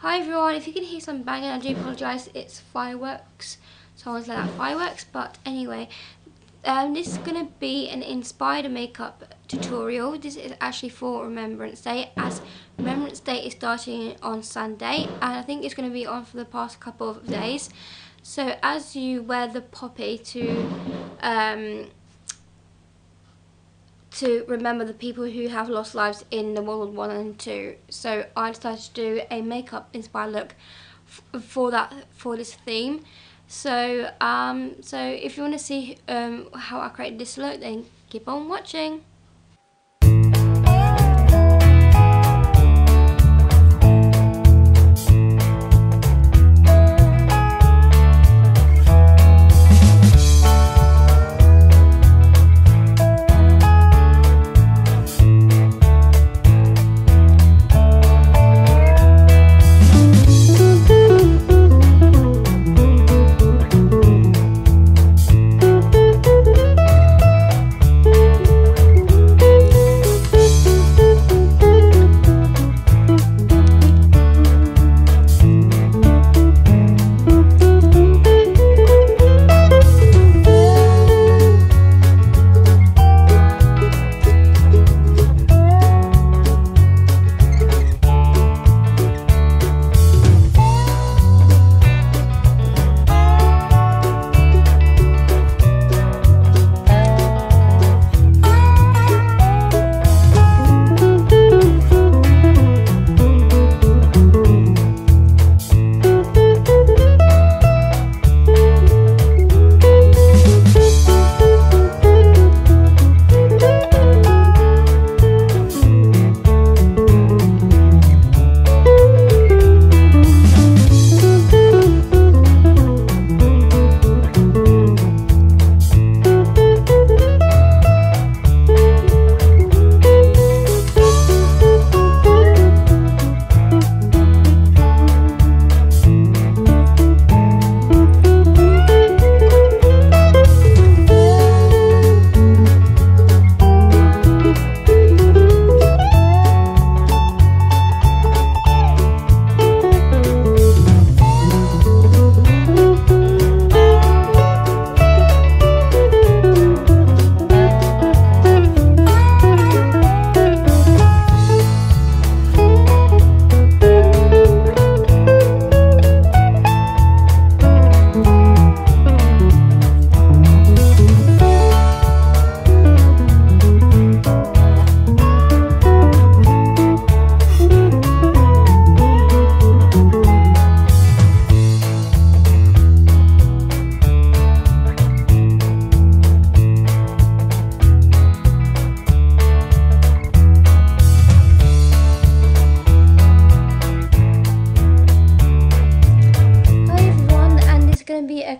Hi everyone, if you can hear some banging, I do apologise, it's fireworks. So I was like that, fireworks, but anyway, this is going to be an inspired makeup tutorial. This is actually for Remembrance Day, as Remembrance Day is starting on Sunday, and I think it's going to be on for the past couple of days. So as you wear the poppy to remember the people who have lost lives in the World War I and II. So I decided to do a makeup inspired look for this theme. So so if you want to see how I created this look, then keep on watching.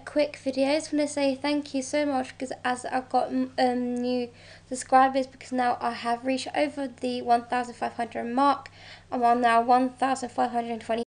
Quick video. I just want to say thank you so much, because as I've got new subscribers, because now I have reached over the 1,500 mark. I'm on now 1,520.